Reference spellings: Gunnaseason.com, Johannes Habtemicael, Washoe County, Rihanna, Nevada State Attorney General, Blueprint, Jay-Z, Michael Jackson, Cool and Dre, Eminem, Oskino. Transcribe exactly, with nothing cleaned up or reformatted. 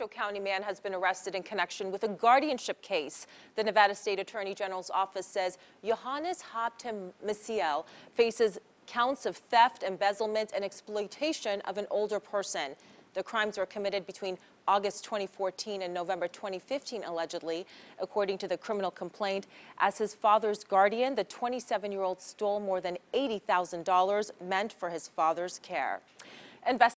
Washoe County man has been arrested in connection with a guardianship case. The Nevada State Attorney General's office says Johannes Habtemicael faces counts of theft, embezzlement, and exploitation of an older person. The crimes were committed between August twenty fourteen and November twenty fifteen, allegedly, according to the criminal complaint. As his father's guardian, the twenty-seven-year-old stole more than eighty thousand dollars meant for his father's care. Invest